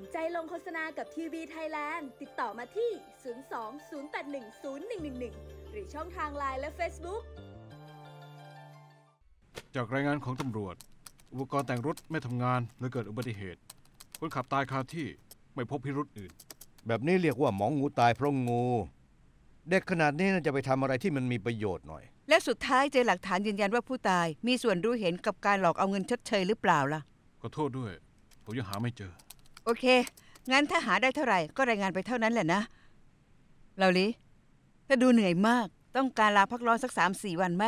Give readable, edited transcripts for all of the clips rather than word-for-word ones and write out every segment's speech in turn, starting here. นใจลงโฆษณากับทีวีไทยแลนด์ติดต่อมาที่02-081-0111หรือช่องทาง LINE และ Facebook จากรายงานของตำรวจอุปกรณ์แต่งรถไม่ทำงานและเกิดอุบัติเหตุคนขับตายคาที่ไม่พบพิรุธอื่นแบบนี้เรียกว่าหมองงูตายเพราะงูเด็กขนาดนี้น่าจะไปทำอะไรที่มันมีประโยชน์หน่อยและสุดท้ายเจอหลักฐานยืนยันว่าผู้ตายมีส่วนรู้เห็นกับการหลอกเอาเงินชดเชยหรือเปล่าล่ะขอโทษด้วยผมยังหาไม่เจอโอเคงั้นถ้าหาได้เท่าไหร่ก็รายงานไปเท่านั้นแหละนะลาลีถ้าดูเหนื่อยมากต้องการลาพักร้อนสัก 3-4 วันไหม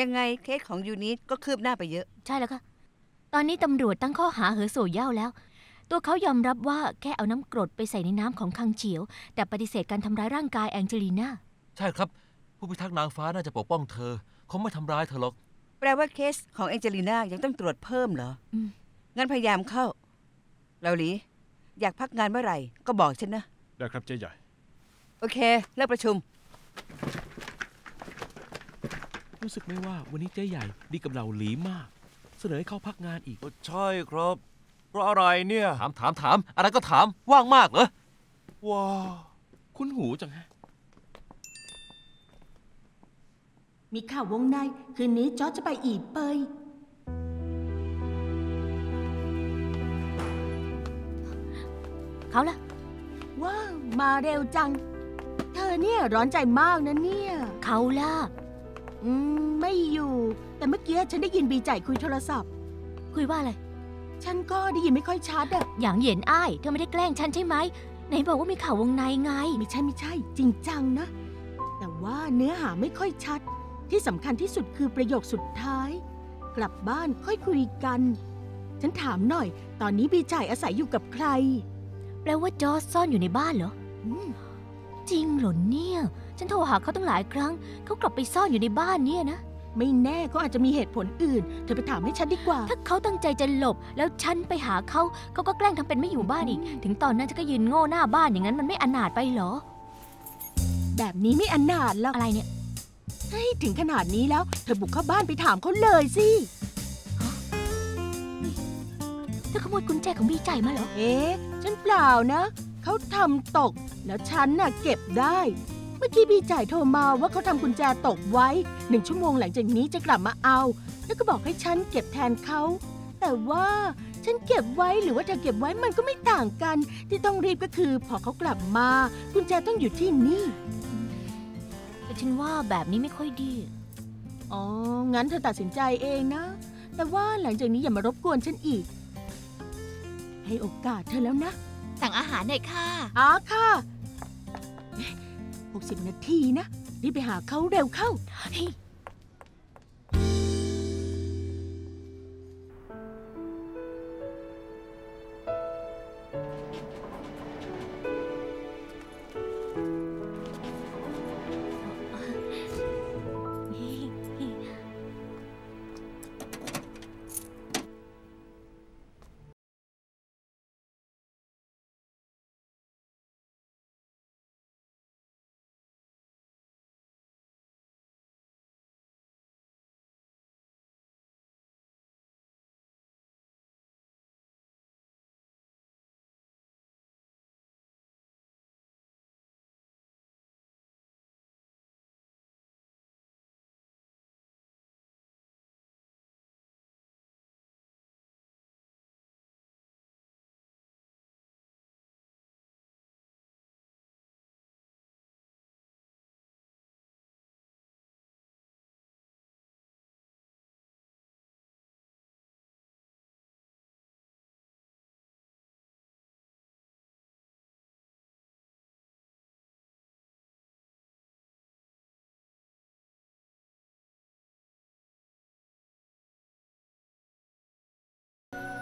ยังไงเคสของยูนิตก็คืบหน้าไปเยอะใช่แล้วค่ะตอนนี้ตำรวจตั้งข้อหาเหอโซเย่าแล้วตัวเขายอมรับว่าแค่เอาน้ำกรดไปใส่ในน้ำของคังเฉียวแต่ปฏิเสธการทำร้ายร่างกายแองเจลีน่าใช่ครับผู้พิทักษ์นางฟ้าน่าจะปกป้องเธอคงไม่ทำร้ายเธอหรอกแปลว่าเคสของแองเจลีน่ายังต้องตรวจเพิ่มเหรองั้นพยายามเข้าลาลีอยากพักงานเมื่อไหร่ก็บอกฉันนะได้ครับเจ๊ใหญ่โอเคเลิกประชุมรู้สึกไหมว่าวันนี้เจ๊ใหญ่ดีกับเราหลีมากเสนอให้เข้าพักงานอีกใช่ครับเพราะอะไรเนี่ยถามอะไรก็ถามว่างมากเหรอว้าวคุ้นหูจังฮะมีข่าววงในคืนนี้จอร์จจะไปอีเปยเขาล่ะว้าวมาเร็วจังเธอเนี่ยร้อนใจมากนะเนี่ยเขาล่ะไม่อยู่แต่เมื่อกี้ฉันได้ยินบีจ่ายคุยโทรศัพท์คุยว่าอะไรฉันก็ได้ยินไม่ค่อยชัดอะอย่างเย็นอ้ายเธอไม่ได้แกล้งฉันใช่ไหมไหนบอกว่ามีข่าววงในไงไม่ใช่จริงจังนะแต่ว่าเนื้อหาไม่ค่อยชัดที่สำคัญที่สุดคือประโยคสุดท้ายกลับบ้านค่อยคุยกันฉันถามหน่อยตอนนี้บีจ่ายอาศัยอยู่กับใครแปลว่าจอร์จซ่อนอยู่ในบ้านเหรอจริงเหรอเนี่ยฉันโทรหาเขาตั้งหลายครั้งเขากลับไปซ่อนอยู่ในบ้านเนี่ยนะไม่แน่เขาอาจจะมีเหตุผลอื่นเธอไปถามให้ฉันดีกว่าถ้าเขาตั้งใจจะหลบแล้วฉันไปหาเขาเขาก็แกล้งทำเป็นไม่อยู่บ้านอีกถึงตอนนั้นฉันก็ยืนโง่หน้าบ้านอย่างนั้นมันไม่อนาถไปเหรอแบบนี้ไม่อนาถแล้วอะไรเนี่ยเฮ้ยถึงขนาดนี้แล้วเธอบุกเข้าบ้านไปถามเขาเลยสิเธอขโมยกุญแจของบีจ่ายมาเหรอฉันเปล่านะเขาทำตกแล้วฉันน่ะเก็บได้เมื่อกี้บีจ่ายโทรมาว่าเขาทำกุญแจตกไว้1 ชั่วโมงหลังจากนี้จะกลับมาเอาแล้วก็บอกให้ฉันเก็บแทนเขาแต่ว่าฉันเก็บไว้หรือว่าเธอเก็บไว้มันก็ไม่ต่างกันที่ต้องรีบก็คือพอเขากลับมากุญแจต้องอยู่ที่นี่แต่ฉันว่าแบบนี้ไม่ค่อยดีอ๋องั้นเธอตัดสินใจเองนะแต่ว่าหลังจากนี้อย่ามารบกวนฉันอีกให้โอกาสเธอแล้วนะสั่งอาหารหน่อยค่ะอ๋อค่ะ60 นาทีนะรีบไปหาเขาเร็วเข้า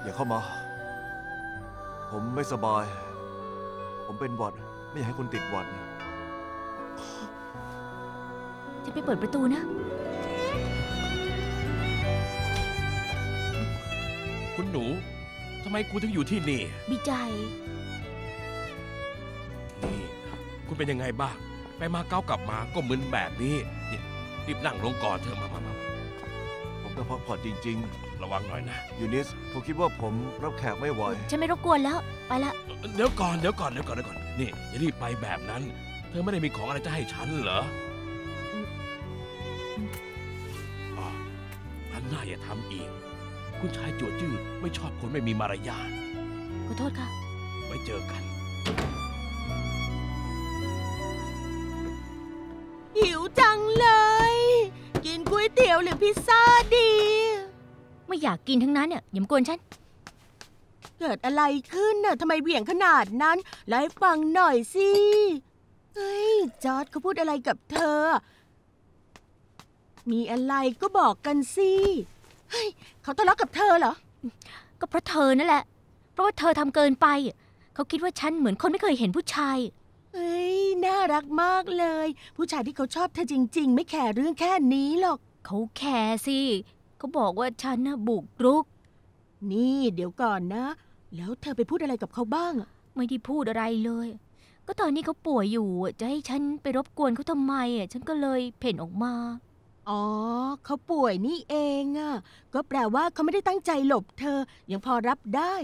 อย่าเข้ามาผมไม่สบายผมเป็นหวัดไม่อยากให้คุณติดหวัดจะไปเปิดประตูนะคุณหนูทำไมคุณถึงอยู่ที่นี่บีใจนี่คุณเป็นยังไงบ้างไปมาเก้ากลับมาก็มึนแบบนี้นี่รีบนั่งลงก่อนเถอะมาผม พื่อพักผ่อนจริงๆระวังหน่อยนะยูนิสผมคิดว่าผมรับแขกไม่ไหวฉันไม่รบกวนแล้วไปละเดี๋ยวก่อนนี่อย่ารีบไปแบบนั้นเธอไม่ได้มีของอะไรจะให้ฉันเหรออันน่าอย่าทำอีกคุณชายจั่วจื้อไม่ชอบคนไม่มีมารยาทขอโทษค่ะไว้เจอกันหิวจังเลยกินก๋วยเตี๋ยวหรือพิซซ่าดีไม่อยากกินทั้งนั้นเนี่ยอย่ามากวนฉันเกิดอะไรขึ้นน่ะทำไมเหวี่ยงขนาดนั้นไล่ฟังหน่อยสิเฮ้ยจอร์จเขาพูดอะไรกับเธอมีอะไรก็บอกกันสิเฮ้ยเขาทะเลาะกับเธอเหรอก็เพราะเธอนั่นแหละเพราะว่าเธอทำเกินไปเขาคิดว่าฉันเหมือนคนไม่เคยเห็นผู้ชายเฮ้ยน่ารักมากเลยผู้ชายที่เขาชอบเธอจริงๆไม่แคร์เรื่องแค่นี้หรอกเขาแคร์สิเขาบอกว่าฉันน่ะบุกรุกนี่เดี๋ยวก่อนนะแล้วเธอไปพูดอะไรกับเขาบ้างไม่ได้พูดอะไรเลยก็ตอนนี้เขาป่วยอยู่จะให้ฉันไปรบกวนเขาทำไมฉันก็เลยเพ่นออกมาอ๋อเขาป่วยนี่เองก็แปลว่าเขาไม่ได้ตั้งใจหลบเธอยังพอรับได้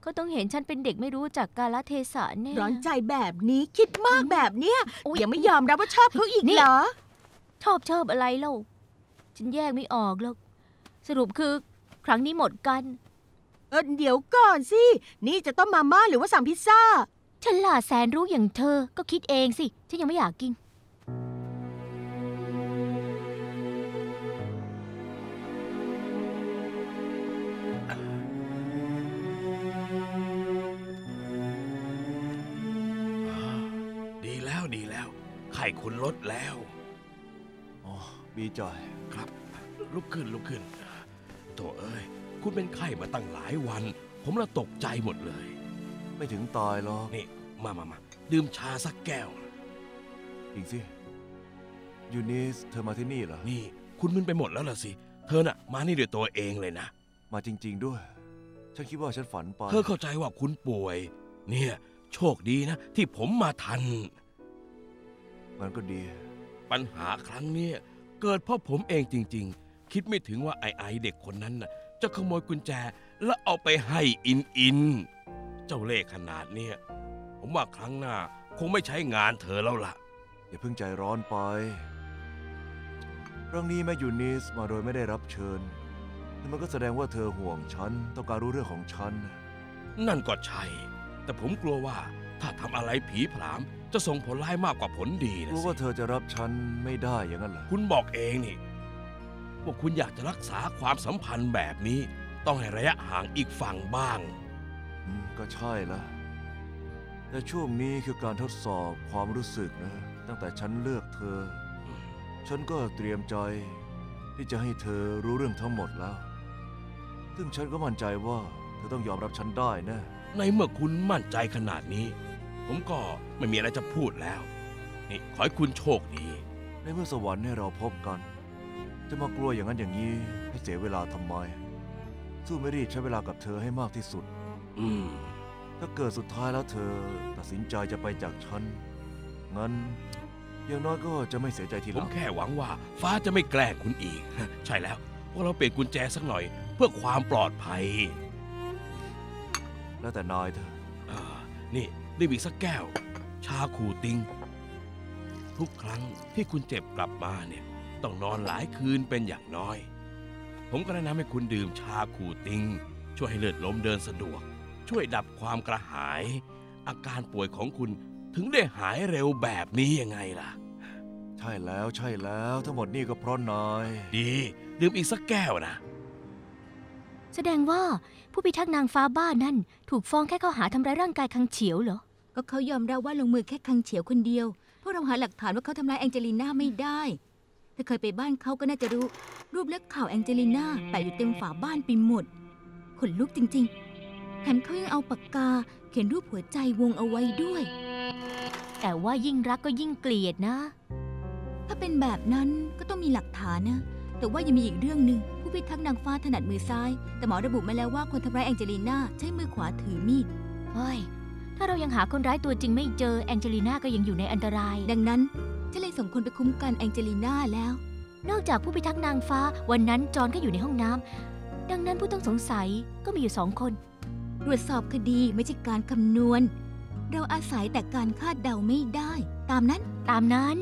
เขาต้องเห็นฉันเป็นเด็กไม่รู้จักกาลเทศะแน่ร้อนใจแบบนี้คิดมากแบบเนี้ยยังไม่ยอมรับว่าชอบเขาอีกเหรอชอบอะไรเล่าฉันแยกไม่ออกหรอกสรุปคือครั้งนี้หมดกันเดี๋ยวก่อนสินี่จะต้มมาม่าหรือว่าสั่งพิซซ่าฉลาดแสนรู้อย่างเธอก็คิดเองสิฉันยังไม่อยากกินดีแล้วไข่คุณลดแล้วอ๋อมีจอยครับลุกขึ้นโธ่เอ้ยคุณเป็นไข้มาตั้งหลายวันผมละตกใจหมดเลยไม่ถึงตายหรอกนี่มาดื่มชาสักแก้วอีกสิยูนิสเธอมาที่นี่เหรอนี่คุณมึนไปหมดแล้วล่ะสิเธอน่ะมานี่ด้วยตัวเองเลยนะมาจริงๆด้วยฉันคิดว่าฉันฝันไปเธอเข้าใจว่าคุณป่วยเนี่ยโชคดีนะที่ผมมาทันมันก็ดีปัญหาครั้งนี้เกิดเพราะผมเองจริงๆคิดไม่ถึงว่าไอเด็กคนนั้นน่ะจะขโมยกุญแจและเอาไปให้อินเจ้าเล่ห์ขนาดเนี้ยผมว่าครั้งหน้าคงไม่ใช้งานเธอแล้วล่ะอย่าเพิ่งใจร้อนไปเรื่องนี้แม่ยูนิสมาโดยไม่ได้รับเชิญนั่นมันก็แสดงว่าเธอห่วงฉันต้องการรู้เรื่องของฉันนั่นก็ใช่แต่ผมกลัวว่าถ้าทำอะไรผีผลามจะส่งผลร้ายมากกว่าผลดีนะสิกลัวว่าเธอจะรับฉันไม่ได้อย่างนั้นเหรอคุณบอกเองนี่ว่าคุณอยากจะรักษาความสัมพันธ์แบบนี้ต้องให้ระยะห่างอีกฝั่งบ้างก็ใช่ละแต่ช่วงนี้คือการทดสอบความรู้สึกนะตั้งแต่ฉันเลือกเธอฉันก็เตรียมใจที่จะให้เธอรู้เรื่องทั้งหมดแล้วซึ่งฉันก็มั่นใจว่าเธอต้องยอมรับฉันได้นะในเมื่อคุณมั่นใจขนาดนี้ผมก็ไม่มีอะไรจะพูดแล้วนี่ขอให้คุณโชคดีในเมื่อสวรรค์ให้เราพบกันจะมากลัวอย่างนั้นอย่างนี้ให้เสียเวลาทำไมสู้ไม่รีบใช้เวลากับเธอให้มากที่สุดถ้าเกิดสุดท้ายแล้วเธอตัดสินใจจะไปจากฉันงั้นอย่างน้อยก็จะไม่เสียใจทีหลังผมแค่หวังว่าฟ้าจะไม่แกล้งคุณอีกใช่แล้วพวกเราเปลี่ยนกุญแจสักหน่อยเพื่อความปลอดภัยแล้วแต่นายเธอนี่ได้บีสักแก้วชาคูติงทุกครั้งที่คุณเจ็บกลับมาเนี่ยต้องนอนหลายคืนเป็นอย่างน้อยผมก็แนะนำให้คุณดื่มชาคูติงช่วยให้เลือดลมเดินสะดวกช่วยดับความกระหายอาการป่วยของคุณถึงได้หายเร็วแบบนี้ยังไงล่ะใช่แล้วทั้งหมดนี่ก็เพราะนายดีดื่มอีกสักแก้วนะแสดงว่าผู้พิทักษ์นางฟ้าบ้านนั่นถูกฟ้องแค่ข้อหาทำร้ายร่างกายคังเฉียวเหรอก็เขายอมรับว่าลงมือแค่คังเฉียวคนเดียวพวกเราหาหลักฐานว่าเขาทำร้ายแองเจลิน่าไม่ได้ถ้าเคยไปบ้านเขาก็น่าจะรู้รูปและข่าวแองเจลิน่าแปะอยู่เต็มฝาบ้านไปหมดขนลุกจริงๆแถมเขายังเอาปากกาเขียนรูปหัวใจวงเอาไว้ด้วยแต่ว่ายิ่งรักก็ยิ่งเกลียดนะถ้าเป็นแบบนั้นก็ต้องมีหลักฐานนะแต่ว่ายังมีอีกเรื่องหนึ่งผู้พิทักษ์นางฟ้าถนัดมือซ้ายแต่หมอระบุมาแล้วว่าคนทำร้ายแองเจลิน่าใช้มือขวาถือมีดถ้าเรายังหาคนร้ายตัวจริงไม่เจอแองเจลิน่าก็ยังอยู่ในอันตรายดังนั้นฉันเลยส่งคนไปคุ้มกันแองเจลิน่าแล้ว นอกจากผู้พิทักษ์นางฟ้าวันนั้นจอนก็อยู่ในห้องน้ำดังนั้นผู้ต้องสงสัยก็มีอยู่2 คนตรวจสอบคดีไม่ใช่การคำนวณเราอาศัยแต่การคาดเดาไม่ได้ตามนั้น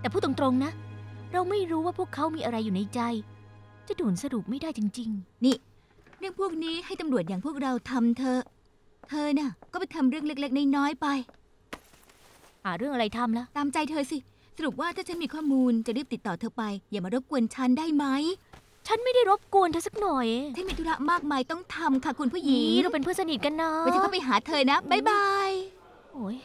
แต่พูดตรงๆนะเราไม่รู้ว่าพวกเขามีอะไรอยู่ในใจจะด่วนสรุปไม่ได้จริงๆนี่เรื่องพวกนี้ให้ตำรวจอย่างพวกเราทำเถอะเธอน่ะก็ไปทำเรื่องเล็กๆน้อยๆไปหาเรื่องอะไรทำล่ะตามใจเธอสิสรุปว่าถ้าฉันมีข้อมูลจะรีบติดต่อเธอไปอย่ามารบกวนฉันได้ไหมฉันไม่ได้รบกวนเธอสักหน่อยฉันมีธุระมากมายต้องทำค่ะคุณผู้หญิงเราเป็นเพื่อนสนิทกันนะไว้ฉันก็ไปหาเธอนะบ๊ายบายโอ้ย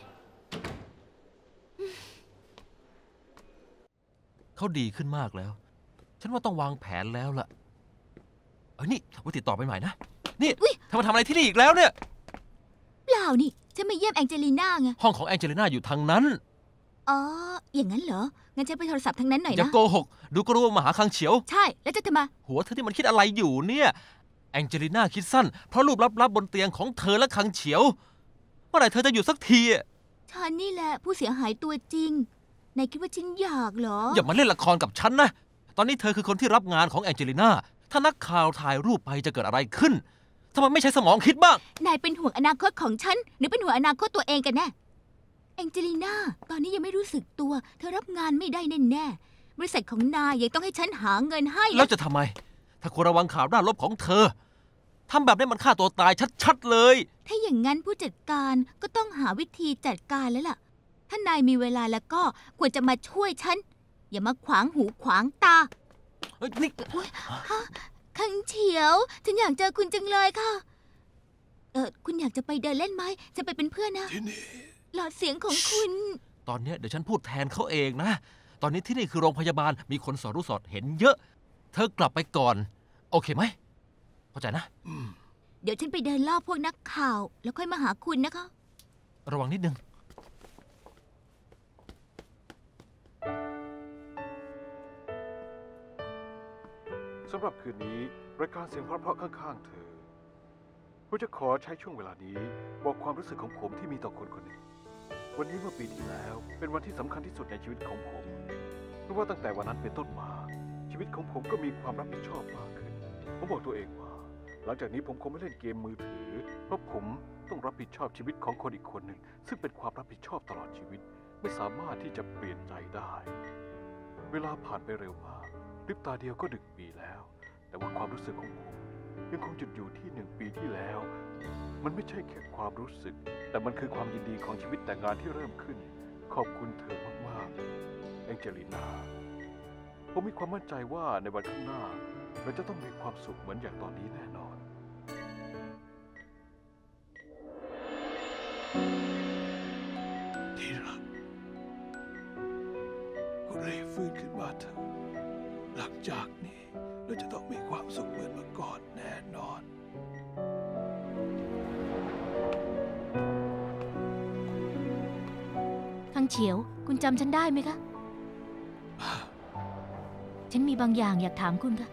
เขาดีขึ้นมากแล้วฉันว่าต้องวางแผนแล้วล่ะนี่ว่าติดต่อไปใหม่นะนี่เธอมาทำอะไรที่นี่อีกแล้วเนี่ยเปล่านี่ฉันมาเยี่ยมแองเจลิน่าไงห้องของแองเจลิน่าอยู่ทางนั้นอ๋ออย่างนั้นเหรองั้นฉันไปโทรศัพท์ทางนั้นหน่อยนะอย่าโกหกดูก็รู้ว่ามาหาคังเฉียวใช่แล้วจะทำไมหัวเธอที่มันคิดอะไรอยู่เนี่ยแองเจลิน่าคิดสั้นเพราะรูปลับบนเตียงของเธอและคังเฉียวเมื่อไหร่เธอจะหยุดสักทีฉันนี่แหละผู้เสียหายตัวจริงนายคิดว่าฉันอยากเหรออย่ามาเล่นละครกับฉันนะตอนนี้เธอคือคนที่รับงานของแองเจลิน่าถ้านักข่าวถ่ายรูปไปจะเกิดอะไรขึ้นทำไมไม่ใช้สมองคิดบ้างนายเป็นห่วงอนาคตของฉันหรือเป็นห่วงอนาคตตัวเองกันแน่แองเจลิน่าตอนนี้ยังไม่รู้สึกตัวเธอรับงานไม่ได้แน่ๆบริษัทของนายยังต้องให้ฉันหาเงินให้แล้วจะทำไมถ้าควรระวังข่าวด้านลบของเธอทำแบบนี้มันฆ่าตัวตายชัดๆเลยถ้าอย่างนั้นผู้จัดการก็ต้องหาวิธีจัดการแล้วล่ะถ้านายมีเวลาแล้วก็ควรจะมาช่วยฉันอย่ามาขวางหูขวางตานี่คังเฉียวฉันอยากเจอคุณจังเลยค่ะคุณอยากจะไปเดินเล่นไหมจะไปเป็นเพื่อนนะหลอดเสียงของคุณตอนนี้เดี๋ยวฉันพูดแทนเขาเองนะตอนนี้ที่นี่คือโรงพยาบาลมีคนสอดรู้สอดเห็นเยอะเธอกลับไปก่อนโอเคไหมเข้าใจนะเดี๋ยวฉันไปเดินล่อพวกนักข่าวแล้วค่อยมาหาคุณนะคะระวังนิดนึงสำหรับคืนนี้รายการเสียงเพราะๆข้างๆเธอผมจะขอใช้ช่วงเวลานี้บอกความรู้สึกของผมที่มีต่อคนคนหนึ่งวันนี้เมื่อปีที่แล้วเป็นวันที่สำคัญที่สุดในชีวิตของผมเพราะว่าตั้งแต่วันนั้นเป็นต้นมาชีวิตของผมก็มีความรับผิดชอบมากขึ้นผมบอกตัวเองว่าหลังจากนี้ผมคงไม่เล่นเกมมือถือเพราะผมต้องรับผิดชอบชีวิตของคนอีกคนหนึ่งซึ่งเป็นความรับผิดชอบตลอดชีวิตไม่สามารถที่จะเปลี่ยนใจได้เวลาผ่านไปเร็วมากลิบตาเดียวก็1 ปีแล้วแต่ว่าความรู้สึกของผมยังคงจุดอยู่ที่1 ปีที่แล้วมันไม่ใช่แค่ความรู้สึกแต่มันคือความยินดีของชีวิตแต่งงานที่เริ่มขึ้นขอบคุณเธอมากๆแองเจลิน่าผมมีความมั่นใจว่าในวันข้างหน้าเราจะต้องมีความสุขเหมือนอย่างตอนนี้แน่นอนที่รักคุณรีบฟื้นขึ้นมาเถอะหลังจากนี้เราจะต้องมีความสุขเหมือนเมื่อก่อนแน่นอนคังเฉียวคุณจำฉันได้ไหมคะฉันมีบางอย่างอยากถามคุณค่ะ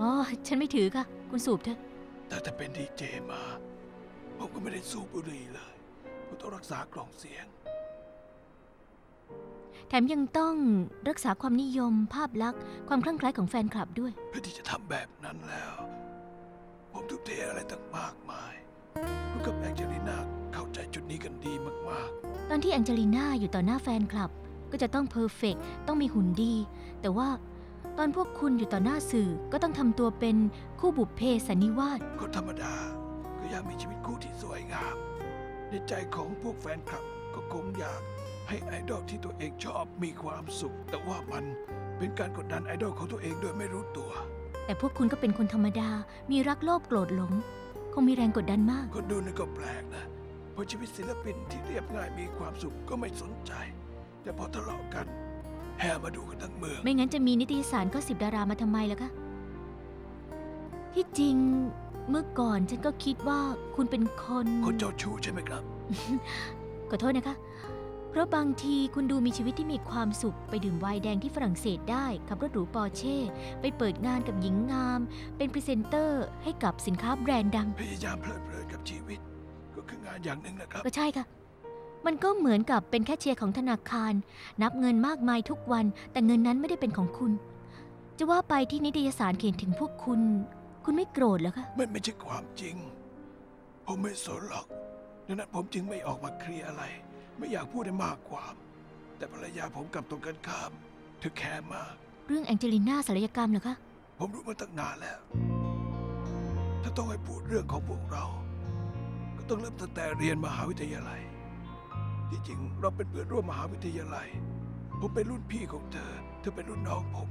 อ๋อฉันไม่ถือค่ะคุณสูบเถอะแต่เป็นดีเจมาผมก็ไม่ได้สูบบุหรี่เลยผมต้องรักษากล่องเสียงแถมยังต้องรักษาความนิยมภาพลักษณ์ความคลั่งไคล้ของแฟนคลับด้วยเพื่อที่จะทำแบบนั้นแล้วผมทุ่มเทอะไรต่างมากมายคุณกับแองเจลิน่าเข้าใจจุดนี้กันดีมากๆตอนที่แองเจลิน่าอยู่ต่อหน้าแฟนคลับก็จะต้องเพอร์เฟกต์ต้องมีหุ่นดีแต่ว่าตอนพวกคุณอยู่ต่อหน้าสื่อก็ต้องทำตัวเป็นคู่บุพเพสันนิวาสคนธรรมดาก็อยากมีชีวิตคู่ที่สวยงามในใจของพวกแฟนคลับก็คงอยากให้ไอดอลที่ตัวเองชอบมีความสุขแต่ว่ามันเป็นการกดดันไอดอลของตัวเองโดยไม่รู้ตัวแต่พวกคุณก็เป็นคนธรรมดามีรักโลภโกรธหลงคงมีแรงกดดันมากคนดูนี่ก็แปลกนะเพราะชีวิตศิลปินที่เรียบง่ายมีความสุขก็ไม่สนใจแต่พอทะเลาะกันแห่มาดูกันทั้งเมืองไม่งั้นจะมีนิตยสารก็10ดารามาทำไมล่ะคะที่จริงเมื่อก่อนฉันก็คิดว่าคุณเป็นคนเจ้าชู้ใช่ไหมครับ ขอโทษนะคะเพราะบางทีคุณดูมีชีวิตที่มีความสุขไปดื่มไวน์แดงที่ฝรั่งเศสได้ขับรถหรูปอร์เช่ไปเปิดงานกับหญิงงามเป็นพรีเซนเตอร์ให้กับสินค้าแบรนด์ดังพยายามเพลิดเพลินกับชีวิตก็คืองานอย่างหนึ่งนะครับก็ใช่ค่ะ มันก็เหมือนกับเป็นแคชเชียร์ของธนาคารนับเงินมากมายทุกวันแต่เงินนั้นไม่ได้เป็นของคุณจะว่าไปที่นิตยสารเขียนถึงพวกคุณคุณไม่โกรธเหรอคะมันไม่ใช่ความจริงผมไม่สนหรอกดังนั้นผมจึงไม่ออกมาเคลียร์อะไรไม่อยากพูดได้มากความแต่ภรรยาผมกลับตรงกันข้ามเธอแคร์มากเรื่องแองเจลิน่าศัลยกรรมเหรอคะผมรู้มาตั้งนานแล้วถ้าต้องให้พูดเรื่องของพวกเราก็ต้องเริ่มตั้งแต่เรียนมหาวิทยาลัยที่จริงเราเป็นเพื่อนร่วมมหาวิทยาลัยผมเป็นรุ่นพี่ของเธอเธอเป็นรุ่นน้องผม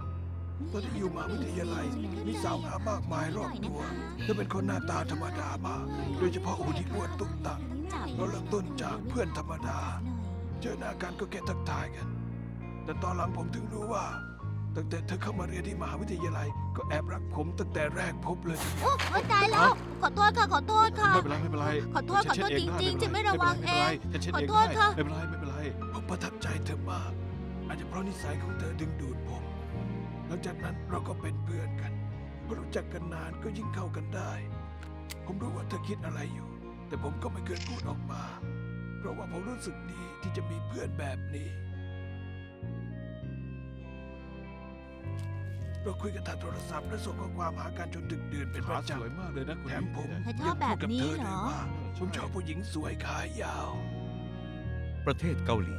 ตอนที่อยู่มหาวิทยาลัยมีสาวงามมากมายรอบตัวเธอเป็นคนหน้าตาธรรมดามากโดยเฉพาะคนที่อ้วนตุ๊กตาเราเริ่มต้นจากเพื่อนธรรมดาเจอหน้ากันก็แค่ทักทายกันแต่ตอนหลังผมถึงรู้ว่าตั้งแต่เธอเข้ามาเรียนที่มหาวิทยาลัยก็แอบรักผมตั้งแต่แรกพบเลยโอ้ตายแล้วขอโทษค่ะขอโทษค่ะไม่เป็นไรไม่เป็นไรขอโทษจริงๆฉันไม่ระวังเองขอโทษค่ะไม่เป็นไรไม่เป็นไรผมประทับใจเธอมากอาจจะเพราะนิสัยของเธอดึงดูดผมหลังจากนั้นเราก็เป็นเพื่อนกันพอรู้จักกันนานก็ยิ่งเข้ากันได้ผมรู้ว่าเธอคิดอะไรอยู่แต่ผมก็ไม่เคยพูดออกมาเพราะว่าผมรู้สึกดีที่จะมีเพื่อนแบบนี้เราคุยกันทางโทรศัพท์และส่งข้อความหากันจนดึกดื่นเป็นประจำสวยมากเลยนะคุณแถมผมยังพูดกับเธอเลยว่าผมชอบผู้หญิงสวยขายาวประเทศเกาหลี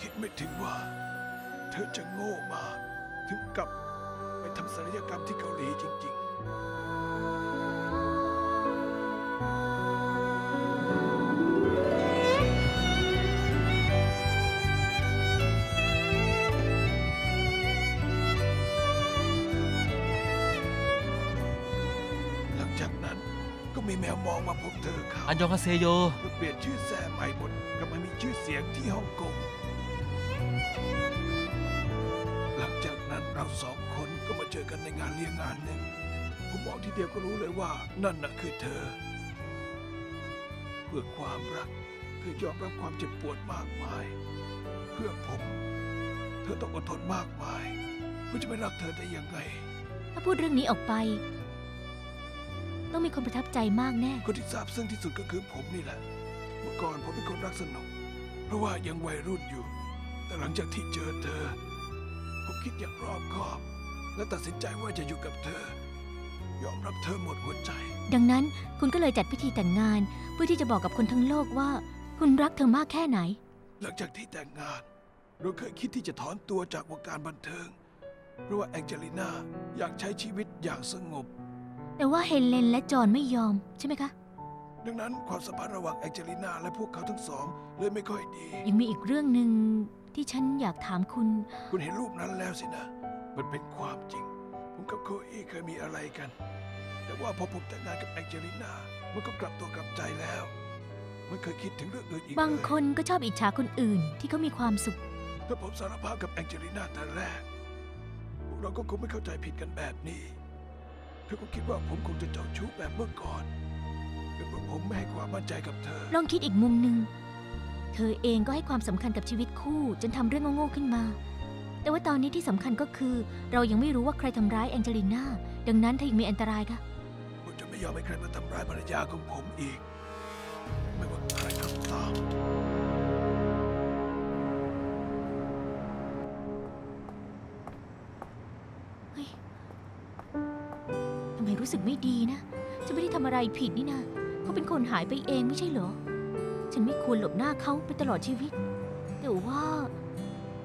คิดไม่ถึงว่าเธอจะโง่มากถึงกับไปทำศัลยกรรมที่เกาหลีจริงๆมีแมวมองมาพบเธอเขาอันยองฮาเซโยเปลี่ยนชื่อแซมใหม่หมดกลับมามีชื่อเสียงที่ฮ่องกงหลังจากนั้นเราสองคนก็มาเจอกันในงานเลี้ยงงานหนึ่งผมมองทีเดียวก็รู้เลยว่านั่นน่ะคือเธอเพื่อความรักเธอยอมรับความเจ็บปวดมากมายเพื่อผมเธอต้องอดทนมากมายผมจะไม่รักเธอได้ยังไงถ้าพูดเรื่องนี้ออกไปต้องมีคนประทับใจมากแน่คนที่ซาบซึ้งที่สุดก็คือผมนี่แหละเมื่อก่อนผมเป็นคนรักสนุกเพราะว่ายังวัยรุ่นอยู่แต่หลังจากที่เจอเธอผมคิดอย่างรอบคอบและตัดสินใจว่าจะอยู่กับเธอยอมรับเธอหมดหัวใจดังนั้นคุณก็เลยจัดพิธีแต่งงานเพื่อที่จะบอกกับคนทั้งโลกว่าคุณรักเธอมากแค่ไหนหลังจากที่แต่งงานเราเคยคิดที่จะถอนตัวจากวงการบันเทิงเพราะว่าแองเจลิน่าอยากใช้ชีวิตอย่างสงบแต่ว่าเฮเลนและจอห์นไม่ยอมใช่ไหมคะดังนั้นความสัมพันธ์ระหว่างแองเจลิน่าและพวกเขาทั้งสองเลยไม่ค่อยดียังมีอีกเรื่องหนึ่งที่ฉันอยากถามคุณเห็นรูปนั้นแล้วสินะมันเป็นความจริงผมกับโคอี้เคยมีอะไรกันแต่ว่าพอผมแต่งงานกับแองเจลิน่ามันก็กลับตัวกลับใจแล้วไม่เคยคิดถึงเรื่องอื่นอีกบางคนก็ชอบอิจฉาคนอื่นที่เขามีความสุขถ้าผมสารภาพกับแองเจลิน่าแต่แรกพวกเราก็คงไม่เข้าใจผิดกันแบบนี้เธอก็คิดว่าผมคงจะเจ้าชู้แบบเมื่อก่อนเป็นเพราะผมไม่ให้ความมั่นใจกับเธอลองคิดอีกมุมหนึ่งเธอเองก็ให้ความสำคัญกับชีวิตคู่จนทำเรื่องโง่ๆขึ้นมาแต่ว่าตอนนี้ที่สำคัญก็คือเรายังไม่รู้ว่าใครทำร้ายแองเจลิน่าดังนั้นเธอยังมีอันตรายค่ะผมจะไม่ยอมให้ใครมาทำร้ายภรรยาของผมอีกไม่ว่าใครทำตามรู้สึกไม่ดีนะฉันไม่ได้ทำอะไรผิดนี่นะเขาเป็นคนหายไปเองไม่ใช่เหรอฉันไม่ควรหลบหน้าเขาไปตลอดชีวิตแต่ว่า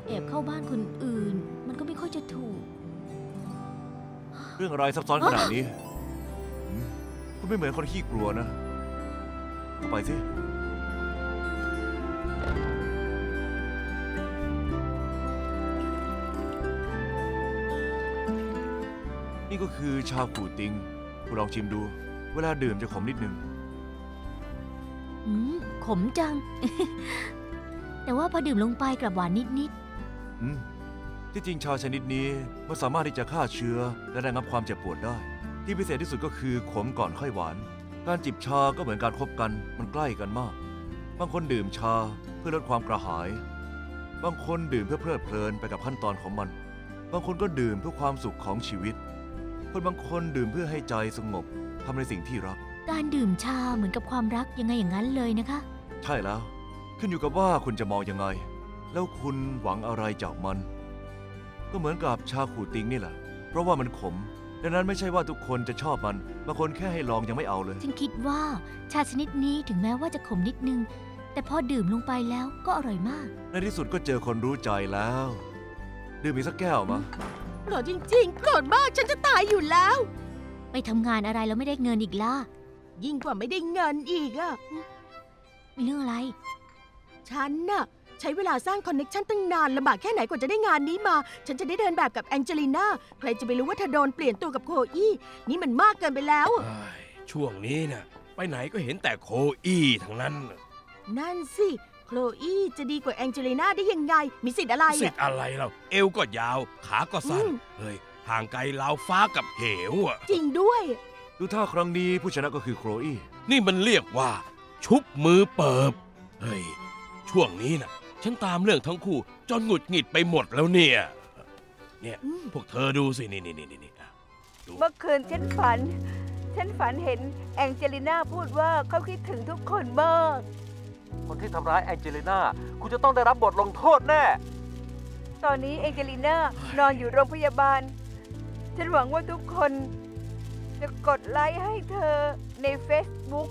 แอบเข้าบ้านคนอื่นมันก็ไม่ค่อยจะถูกเรื่องอะไรซับซ้อนขนาดนี้คุณไม่เหมือนคนขี้กลัวนะเข้าไปสินี่ก็คือชากูติงคุณลองชิมดูเวลาดื่มจะขมนิดนึงขมจัง แต่ว่าพอดื่มลงไปกลับหวานนิดๆที่จริงชาชนิดนี้มันสามารถที่จะฆ่าเชื้อและระงับความเจ็บปวดได้ที่พิเศษที่สุดก็คือขมก่อนค่อยหวานการจิบชาก็เหมือนการคบกันมันใกล้กันมากบางคนดื่มชาเพื่อลดความกระหายบางคนดื่มเพื่อเพลิดเพลินไปกับขั้นตอนของมันบางคนก็ดื่มเพื่อความสุขของชีวิตคนบางคนดื่มเพื่อให้ใจสงบทำในสิ่งที่รักการดื่มชาเหมือนกับความรักยังไงอย่างนั้นเลยนะคะใช่แล้ว ขึ้นอยู่กับว่าคุณจะมองยังไงแล้วคุณหวังอะไรจากมันก็เหมือนกับชาขู่ติงนี่แหละเพราะว่ามันขมดังนั้นไม่ใช่ว่าทุกคนจะชอบมันบางคนแค่ให้ลองยังไม่เอาเลยฉันคิดว่าชาชนิดนี้ถึงแม้ว่าจะขมนิดนึงแต่พอดื่มลงไปแล้วก็อร่อยมากในที่สุดก็เจอคนรู้ใจแล้วดื่มอีกสักแก้วมาโกรธจริงๆโกรธมากฉันจะตายอยู่แล้วไปทำงานอะไรแล้วไม่ได้เงินอีกล่ะยิ่งกว่าไม่ได้เงินอีกอ่ะมีเรื่องอะไรฉันน่ะใช้เวลาสร้างคอนเน็กชันตั้งนานลำบากแค่ไหนกว่าจะได้งานนี้มาฉันจะได้เดินแบบกับแองเจลิน่าใครจะไปรู้ว่าเธอโดนเปลี่ยนตัวกับโคอี้นี่มันมากเกินไปแล้วช่วงนี้น่ะไปไหนก็เห็นแต่โคอี้ทั้งนั้นนั่นสิโคอี้จะดีกว่าแองเจลิน่าได้ยังไงมีสิทธิ์อะไรสิทธิ์อะไรเราเอวก็ยาวขาก็สั้นเฮ้ยห่างไกลราวฟ้ากับเหวอ่ะจริงด้วยดูท่าครั้งนี้ผู้ชนะก็คือโคอี้นี่มันเรียกว่าชุบมือเปิบเฮ้ยช่วงนี้น่ะฉันตามเรื่องทั้งคู่จนหงุดหงิดไปหมดแล้วเนี่ยพวกเธอดูสินี่เมื่อคืนฉันฝันเห็นแองเจลิน่าพูดว่าเขาคิดถึงทุกคนมากคนที่ทำร้ายแองเจลิน่าคุณจะต้องได้รับบทลงโทษแน่ตอนนี้แองเจลิน่านอนอยู่โรงพยาบาลฉันหวังว่าทุกคนจะกดไลค์ให้เธอใน Facebook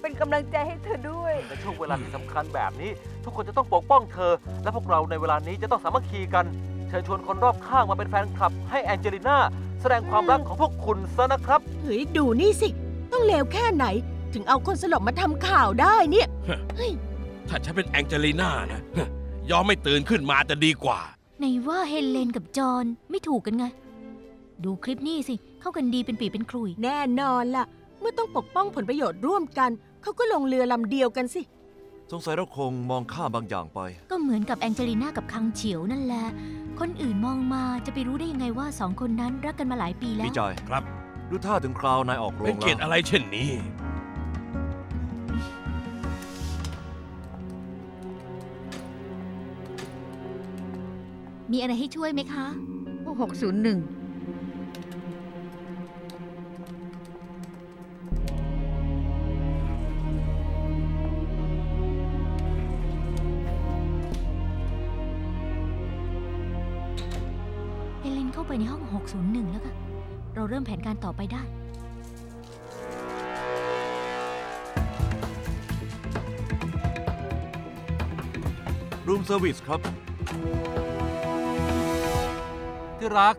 เป็นกำลังใจให้เธอด้วยในช่วงเวลาที่สำคัญแบบนี้ทุกคนจะต้องปกป้องเธอและพวกเราในเวลานี้จะต้องสามัคคีกันเชิญชวนคนรอบข้างมาเป็นแฟนคลับให้แองเจลิน่าแสดงความรักของพวกคุณซะนะครับเฮ้ยดูนี่สิต้องเลวแค่ไหนถึงเอาคนสลบมาทำข่าวได้เนี่ยถ้าฉันเป็นแองเจลิน่านะยอมไม่ตื่นขึ้นมาจะดีกว่าในว่าเฮเลนกับจอห์นไม่ถูกกันไงดูคลิปนี้สิเข้ากันดีเป็นปีเป็นครุยแน่นอนล่ะเมื่อต้องปกป้องผลประโยชน์ร่วมกันเขาก็ลงเรือลำเดียวกันสิสงสัยเราคงมองข้ามบางอย่างไปก็เหมือนกับแองเจลิน่ากับคังเฉียวนั่นแหละคนอื่นมองมาจะไปรู้ได้ยังไงว่าสองคนนั้นรักกันมาหลายปีแล้วพี่จอยครับดูท่าถึงคราวนายออกโรงแล้วเป็นเกียรติอะไรเช่นนี้มีอะไรให้ช่วยไหมคะ601เอเลนเข้าไปในห้อง601แล้วค่ะเราเริ่มแผนการต่อไปได้รูมเซอร์วิสครับที่รัก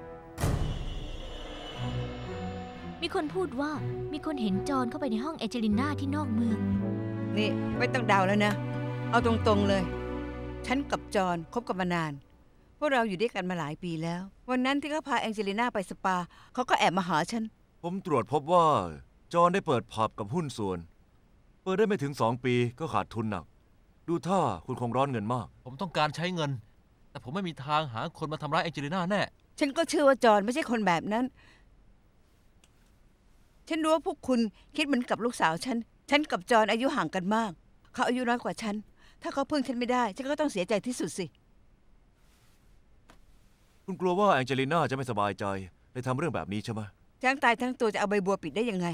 มีคนพูดว่ามีคนเห็นจอนเข้าไปในห้องแองเจลิน่าที่นอกเมืองนี่ไม่ต้องเดาแล้วนะเอาตรงๆเลยฉันกับจอนคบกันมานานพวกเราอยู่ด้วยกันมาหลายปีแล้ววันนั้นที่เขาพาแองเจลิน่าไปสปาเขาก็แอบมาหาฉันผมตรวจพบว่าจอนได้เปิดผับกับหุ้นส่วนเปิดได้ไม่ถึง2 ปีก็ขาดทุนหนักดูท่าคุณคงร้อนเงินมากผมต้องการใช้เงินแต่ผมไม่มีทางหาคนมาทำร้ายแองเจลิน่าแน่ฉันก็เชื่อว่าจอนไม่ใช่คนแบบนั้นฉันรู้ว่าพวกคุณคิดเหมือนกับลูกสาวฉันกับจอนอายุห่างกันมากเขาอายุน้อยกว่าฉันถ้าเขาพึ่งฉันไม่ได้ฉันก็ต้องเสียใจที่สุดสิคุณกลัวว่าแองเจลิน่าจะไม่สบายใจเลยทำเรื่องแบบนี้ใช่ไหมช้างตายทั้งตัวจะเอาใบบัวปิดได้ยังไง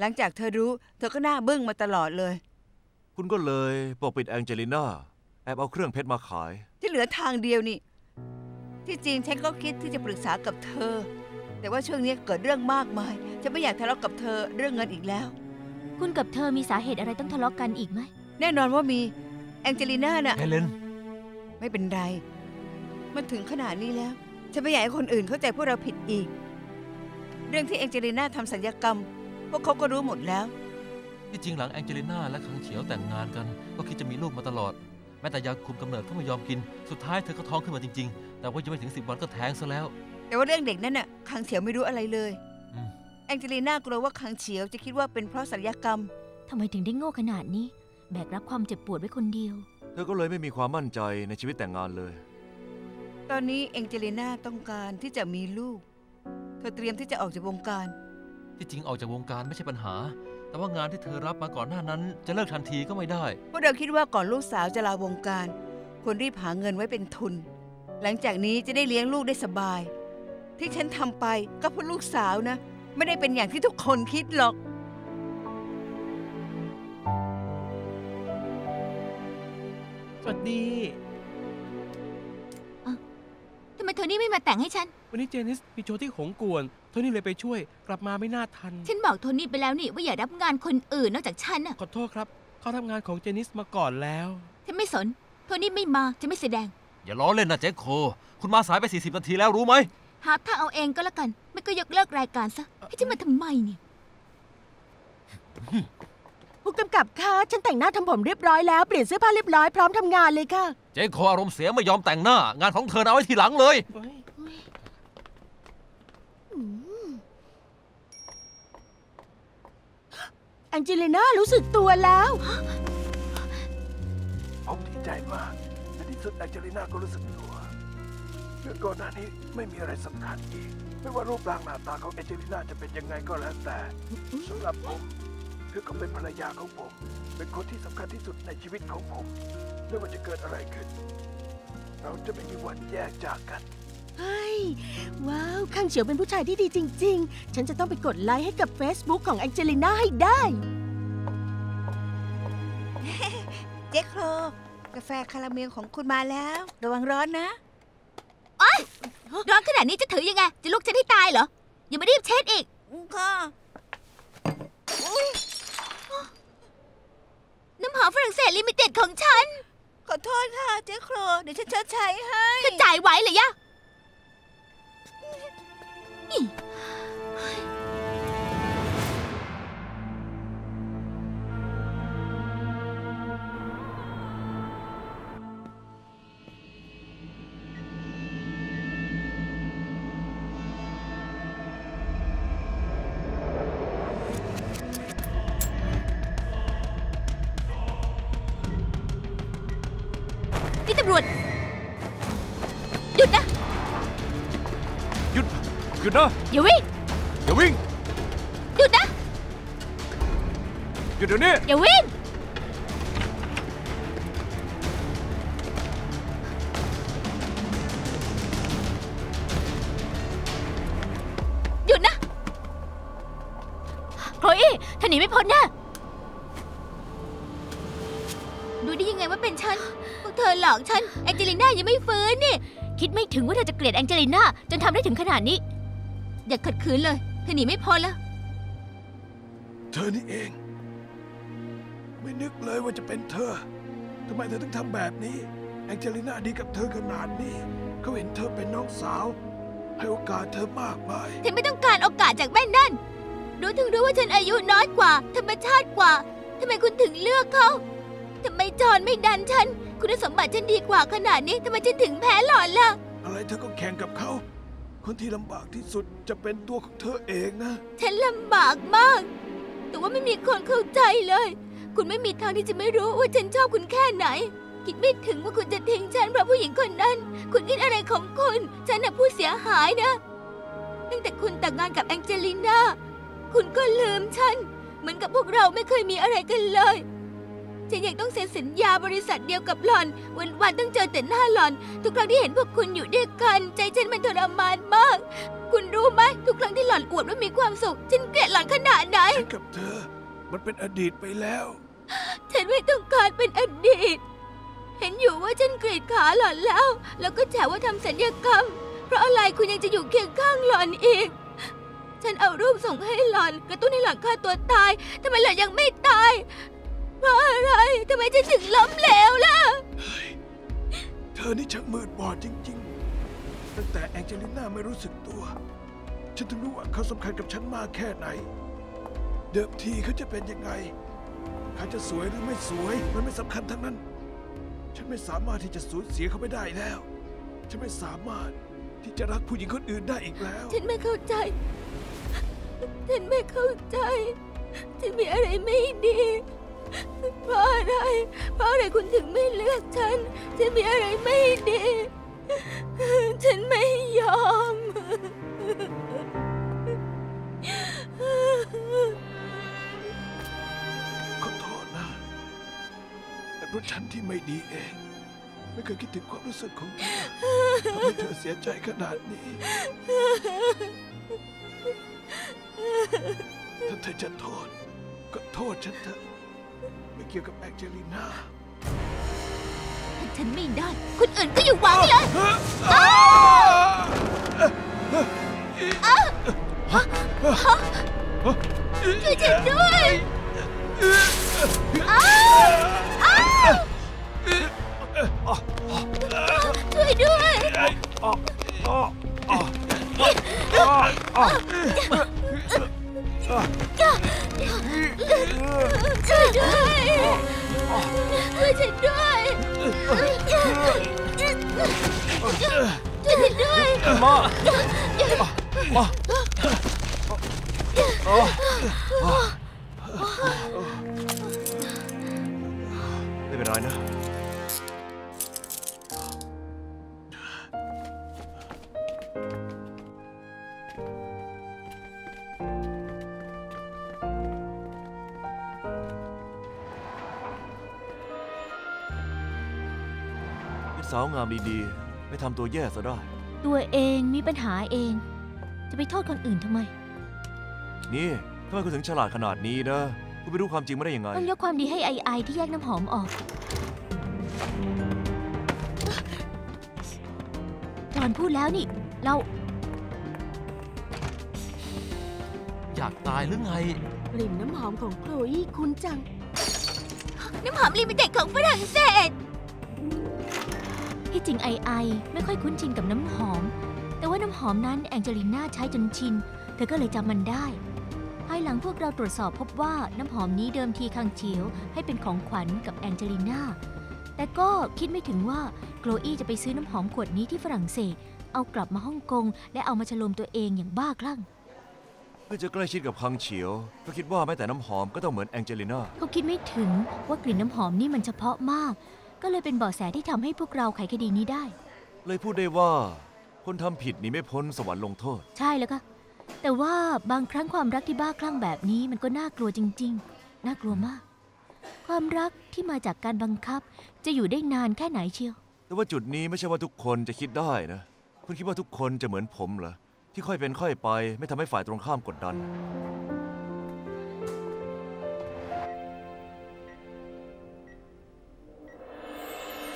หลังจากเธอรู้เธอก็หน้าบึ้งมาตลอดเลยคุณก็เลยปกปิดแองเจลิน่าแอบเอาเครื่องเพชรมาขายที่เหลือทางเดียวนี่ที่จริงฉันก็คิดที่จะปรึกษากับเธอแต่ว่าช่วงนี้เกิดเรื่องมากมายฉันไม่อยากทะเลาะกับเธอเรื่องเงินอีกแล้วคุณกับเธอมีสาเหตุอะไรต้องทะเลาะกันอีกไหมแน่นอนว่ามีแองเจลิน่านะเฮเลนไม่เป็นไรมันถึงขนาดนี้แล้วฉันไม่อยากให้คนอื่นเข้าใจพวกเราผิดอีกเรื่องที่แองเจลิน่าทำสัญญากรรมพวกเขาก็รู้หมดแล้วที่จริงหลังแองเจลิน่าและคังเฉียวแต่งงานกันก็คิดจะมีลูกมาตลอดแม้แต่ยาคุมกำเนิดก็ไม่ยอมกินสุดท้ายเธอก็ท้องขึ้นมาจริงๆแต่ว่ายังไม่ถึง10 วันก็แท้งซะแล้วแต่ว่าเรื่องเด็กนั่นน่ะคังเฉียวไม่รู้อะไรเลยแองเจลิน่ากลัวว่าคังเฉียวจะคิดว่าเป็นเพราะสัญญากรรมทำไมถึงได้โง่ขนาดนี้แบกรับความเจ็บปวดไว้คนเดียวเธอก็เลยไม่มีความมั่นใจในชีวิตแต่งงานเลยตอนนี้แองเจลิน่าต้องการที่จะมีลูกเธอเตรียมที่จะออกจากวงการที่จริงออกจากวงการไม่ใช่ปัญหาแต่ว่างานที่เธอรับมาก่อนหน้านั้นจะเลิกทันทีก็ไม่ได้พวกเราคิดว่าก่อนลูกสาวจะลาวงการควรรีบหาเงินไว้เป็นทุนหลังจากนี้จะได้เลี้ยงลูกได้สบายที่ฉันทำไปก็เพื่อลูกสาวนะไม่ได้เป็นอย่างที่ทุกคนคิดหรอก ดีทำไมโทนี่ไม่มาแต่งให้ฉันวันนี้เจนิสมีโชว์ที่หงกวนโทนี่เลยไปช่วยกลับมาไม่น่าทันฉันบอกโทนี่ไปแล้วนี่ว่าอย่ารับงานคนอื่นนอกจากฉันขอโทษครับเขาทำงานของเจนิสมาก่อนแล้วฉันไม่สนโทนี่ไม่มาจะไม่แสดงอย่าล้อเล่นนะเจ๊โคคุณมาสายไป40นาทีแล้วรู้ไหมหาทางเอาเองก็แล้วกันไม่ก็ยกเลิกรายการซะให้ฉันมาทำไมเนี่ยผู้กำกับคะฉันแต่งหน้าทำผมเรียบร้อยแล้วเปลี่ยนเสื้อผ้าเรียบร้อยพร้อมทำงานเลยค่ะเจ๊โคอารมณ์เสียไม่ยอมแต่งหน้างานของเธอเอาไว้ทีหลังเลยแองเจลิน่ารู้สึกตัวแล้วผมดีใจมากในที่สุดแองเจลิน่าก็รู้สึกตัวเรื่องก่อนหน้านี้ไม่มีอะไรสำคัญอีกไม่ว่ารูปร่างหน้าตาของแองเจลิน่าจะเป็นยังไงก็แล้วแต่สำหรับผมเธอก็เป็นภรรยาของผมเป็นคนที่สำคัญที่สุดในชีวิตของผมไม่ว่าจะเกิดอะไรขึ้นเราจะไม่มีวันแยกจากกันเฮ้ยว้าวข้างเฉียวเป็นผู้ชายที่ดีจริงๆฉันจะต้องไปกดไลค์ให้กับ Facebook ของแองเจลิน่าให้ได้เจ๊โครกาแฟคาราเมลของคุณมาแล้วระวังร้อนนะอ๋อร้อนขนาดนี้จะถือยังไงจะลุกฉันให้ตายเหรออย่ามารีบเช็ดอีกค่ะน้ำหอมฝรั่งเศสลิมิเต็ดของฉันขอโทษค่ะเจ๊โครเดี๋ยวฉันชดใช้ให้จะจ่ายไหวหรือยะนี่ตำรวจหยุดนะหยุดนะอย่าวิ่งหยุดนะหยุดเดี๋ยวนี้อย่าวิ่งหยุดนะโคลอี้เธอหนีไม่พ้นนะดูได้ยังไงว่าเป็นฉันพวกเธอหลอกฉันแองเจลิน่ายังไม่ฟื้นนี่คิดไม่ถึงว่าเธอจะเกลียดแองเจลิน่าจนทำได้ถึงขนาดนี้อย่าขัดขืนเลยเธอหนีไม่พ้นแล้วเธอนี่เองไม่นึกเลยว่าจะเป็นเธอทำไมเธอถึงทำแบบนี้แองเจลิน่าดีกับเธอขนาดนี้เขาเห็นเธอเป็นน้องสาวให้โอกาสเธอมากมายฉันไม่ต้องการโอกาสจากแม่นั่นรู้ถึงรู้ว่าฉันอายุน้อยกว่าธรรมชาติกว่าทำไมคุณถึงเลือกเขาทำไมจอนไม่ดันฉันคุณสมบัติฉันดีกว่าขนาดนี้ทำไมฉันถึงแพ้หลอนล่ะอะไรเธอก็แข่งกับเขาคนที่ลำบากที่สุดจะเป็นตัวของเธอเองนะฉันลำบากมากแต่ว่าไม่มีคนเข้าใจเลยคุณไม่มีทางที่จะไม่รู้ว่าฉันชอบคุณแค่ไหนคิดไม่ถึงว่าคุณจะทิ้งฉันเพราะผู้หญิงคนนั้นคุณคิดอะไรของคุณฉันน่ะผู้เสียหายนะตั้งแต่คุณแต่งงานกับแองเจลิน่าคุณก็ลืมฉันเหมือนกับพวกเราไม่เคยมีอะไรกันเลยฉันยังต้องเซ็นสัญญาบริษัทเดียวกับหล่อนวันๆต้องเจอแต่หน้าหล่อนทุกครั้งที่เห็นพวกคุณอยู่ด้วยกันใจฉันมันทรมานมากคุณรู้ไหมทุกครั้งที่หล่อนอวดว่ามีความสุขฉันเกลียดหล่อนขนาดไหนฉันกับเธอมันเป็นอดีตไปแล้วฉันไม่ต้องการเป็นอดีตเห็นอยู่ว่าฉันเกลียดขาหล่อนแล้วแล้วก็แฉว่าทำสัญญากรรมเพราะอะไรคุณยังจะอยู่เคียงข้างหล่อนอีกฉันเอารูปส่งให้หล่อนกระตุ้นให้หล่อนฆ่าตัวตายทำไมหล่อนยังไม่ตายเพราะอะไรทำไมฉันถึงล้มเหลวล่ะเธอนี่ช่างมืดบอดจริงๆตั้งแต่แองเจลิน่าไม่รู้สึกตัวฉันถึงรู้ว่าเขาสำคัญกับฉันมากแค่ไหนเดิมทีเขาจะเป็นยังไงเขาจะสวยหรือไม่สวยมันไม่สำคัญทั้งนั้นฉันไม่สามารถที่จะสูญเสียเขาไม่ได้แล้วฉันไม่สามารถที่จะรักผู้หญิงคนอื่นได้อีกแล้วฉันไม่เข้าใจฉันมีอะไรไม่ดีเพราะอะไรคุณถึงไม่เลือกฉันฉันมีอะไรไม่ดีฉันไม่ยอมขอโทษนะแต่เพราะฉันที่ไม่ดีเองไม่เคยคิดถึงความรู้สึกของเธอทำให้เธอเสียใจขนาดนี้ถ้าเธอจะโทษก็โทษฉันเถอะไม่เกี่ยวกับแองเจลิน่า ฉันไม่ได้คนอื่นก็อยู่หวังเลยช่วยฉันด้วยช่วยด้วยช่วยด้วยช่วยฉันด้วยช่วยฉันด้วยไม่เป็นไรนะสาวงามดีๆไม่ทำตัวแย่ซะได้ตัวเองมีปัญหาเองจะไปโทษคนอื่นทำไมนี่ทำไมคุณถึงฉลาดขนาดนี้นะคุณไปรู้ความจริงไม่ได้ยังไงต้องยกความดีให้ไอที่แยกน้ำหอมออกจอนพูดแล้วนี่เราอยากตายหรือไงกลิ่นน้ำหอมของโคลอี้คุ้นจังน้ำหอมลิมิเต็ดของฝรั่งเศสที่จริงไอไม่ค่อยคุ้นชินกับน้ำหอมแต่ว่าน้ำหอมนั้นแองเจลิน่าใช้จนชินเธอก็เลยจำมันได้ภายหลังพวกเราตรวจสอบพบว่าน้ำหอมนี้เดิมทีคังเฉียวให้เป็นของขวัญกับแองเจลิน่าแต่ก็คิดไม่ถึงว่าโกลอี้จะไปซื้อน้ำหอมขวดนี้ที่ฝรั่งเศสเอากลับมาฮ่องกงและเอามาฉลองตัวเองอย่างบ้าคลั่งเพื่อจะใกล้ชิดกับคังเฉียวก็คิดว่าแม้แต่น้ำหอมก็ต้องเหมือนแองเจลิน่าเขาคิดไม่ถึงว่ากลิ่นน้ำหอมนี่มันเฉพาะมากก็เลยเป็นเบาะแสที่ทำให้พวกเราไขคดีนี้ได้เลยพูดได้ว่าคนทำผิดนี่ไม่พ้นสวรรค์ลงโทษใช่แล้วค่ะแต่ว่าบางครั้งความรักที่บ้าคลั่งแบบนี้มันก็น่ากลัวจริงๆน่ากลัวมากความรักที่มาจากการบังคับจะอยู่ได้นานแค่ไหนเชียวแต่ว่าจุดนี้ไม่ใช่ว่าทุกคนจะคิดได้นะคุณคิดว่าทุกคนจะเหมือนผมเหรอที่ค่อยเป็นค่อยไปไม่ทำให้ฝ่ายตรงข้ามกดดัน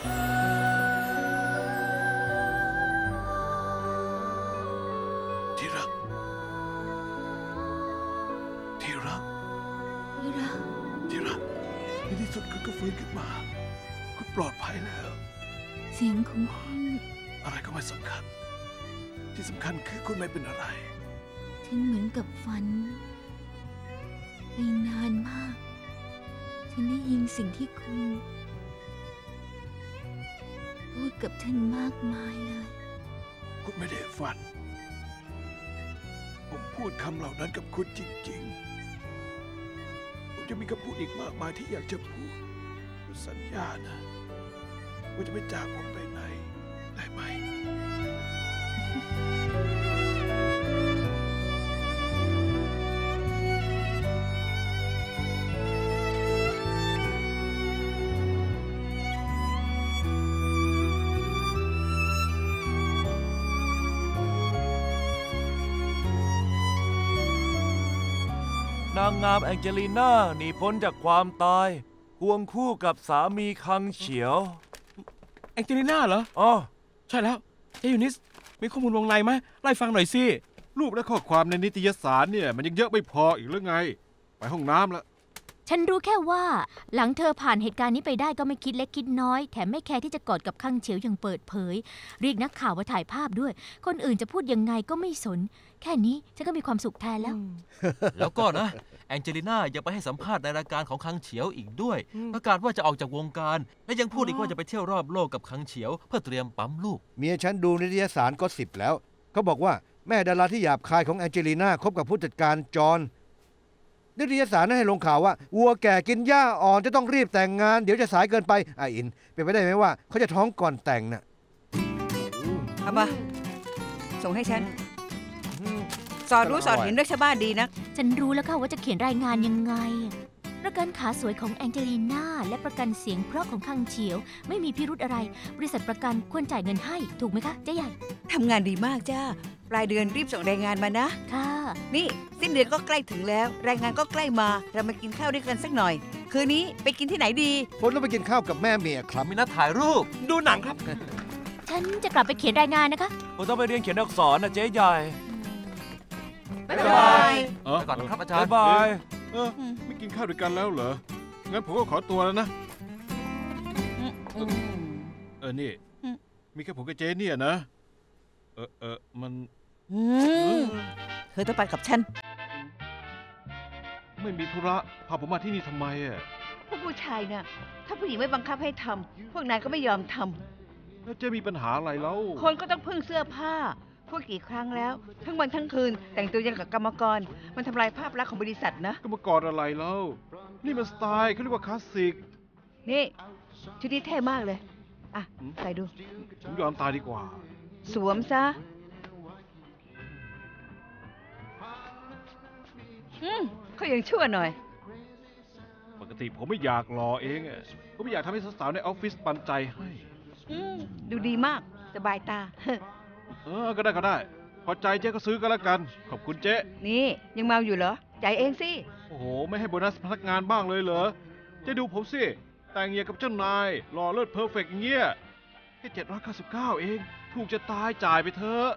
ฟื้นขึ้นมาก็ปลอดภัยแล้วเสียงของคุณอะไรก็ไม่สำคัญที่สำคัญคือคุณไม่เป็นอะไรฉันเหมือนกับฝันไปนานมากฉันได้ยินสิ่งที่คุณพูดกับฉันมากมายเลยคุณไม่ได้ฝันผมพูดคำเหล่านั้นกับคุณจริงๆผมจะมีคำพูดอีกมากมายที่อยากจะพูดสัญญานะว่าจะไม่จากผมไปไหนได้ไหมนางงามแองเจลิน่าหนีพ้นจากความตายควงคู่กับสามีคังเฉียวแองเจลิน่าเหรออ๋อใช่แล้วเอยูนิสมีข้อมูลวงในไหมไล่ฟังหน่อยสิรูปและข้อความในนิตยสารเนี่ยมันยังเยอะไม่พออีกหรือไงไปห้องน้ำละฉันรู้แค่ว่าหลังเธอผ่านเหตุการณ์นี้ไปได้ก็ไม่คิดเล็กคิดน้อยแถมไม่แคร์ที่จะกอดกับคังเฉียวอย่างเปิดเผยเรียกนักข่าวมาถ่ายภาพด้วยคนอื่นจะพูดยังไงก็ไม่สนแค่นี้ฉันก็มีความสุขแทนแล้ว แล้วก็นะแองเจลิน่ายังไปให้สัมภาษณ์ในรายการของคังเฉียวอีกด้วยประกาศว่าจะออกจากวงการและยังพูดอีกว่าจะไปเที่ยวรอบโลกกับคังเฉียวเพื่อเตรียมปั๊มลูกเมียฉันดูนิตยสารก็10แล้วเขาบอกว่าแม่ดาราที่หยาบคายของแองเจลิน่าคบกับผู้จัดการจอห์นนิตยสารนั้นให้ลงข่าวว่าวัวแก่กินหญ้าอ่อนจะต้องรีบแต่งงานเดี๋ยวจะสายเกินไปไออินเป็นไปได้ไหมว่าเขาจะท้องก่อนแต่งน่ะเอามาส่งให้ฉันสอนรู้สอนเห็นเรื่องชาวบ้านดีนะฉันรู้แล้วค่ะว่าจะเขียนรายงานยังไงประกันขาสวยของแองเจลิน่าและประกันเสียงเพราะของคังเฉียวไม่มีพิรุธอะไรบริษัทประกันควรจ่ายเงินให้ถูกไหมคะเจ๊ใหญ่ทำงานดีมากจ้ารายเดือนรีบส่งรายงานมานะค่ะนี่สิ้นเดือนก็ใกล้ถึงแล้วรายงานก็ใกล้มาเรามากินข้าวด้วยกันสักหน่อย คืนนี้ไปกินที่ไหนดีผมต้องไปกินข้าวกับแม่เมียครับมีนัดถ่ายรูปดูหนังครับฉันจะกลับไปเขียนรายงานนะคะผมต้องไปเรียนเขียนอักษรนะเจ๊ใหญ่บ๊ายบายไปก่อนครับอาจารย์บ๊ายบายไม่กินข้าวด้วยกันแล้วเหรองั้นผมก็ขอตัวแล้วนะนี่มีแค่ผมกับเจ๊เนี่ยนะมันเธอต้องไปกับฉันไม่มีธุระพาผมมาที่นี่ทำไมอะพวกผู้ชายน่ะถ้าผู้หญิงไม่บังคับให้ทำพวกนายก็ไม่ยอมทำแล้วเจ๊มีปัญหาอะไรแล้วคนก็ต้องพึ่งเสื้อผ้าพวกกี่ครั้งแล้วทั้งวันทั้งคืนแต่งตัวยังกับกรรมกรมันทำลายภาพลักษณ์ของบริษัทนะกรรมกรอะไรแล้วนี่มันสไตล์เขาเรียกว่าคลาสสิกนี่ชุดนี้เท่มากเลยอ่ะใส่ดูผมยอมตายดีกว่าสวมซะเขายังชั่วหน่อยปกติผมไม่อยากรอเองอ่ะผมไม่อยากทำให้สาวๆในออฟฟิศปันใจให้ดูดีมากสบายตาก็ได้พอใจเจ๊ก็ซื้อก็แล้วกันขอบคุณเจ๊นี่ยังเมาอยู่เหรอจ่ายเองสิโอ้โหไม่ให้โบนัสพนักงานบ้างเลยเหรอเจ๊ดูผมสิแต่งเงี้ยกับเจ้านายรอเลิศเพอร์เฟกต์เงี้ยแค่799เองถูกจะตายจ่ายไปเถอะ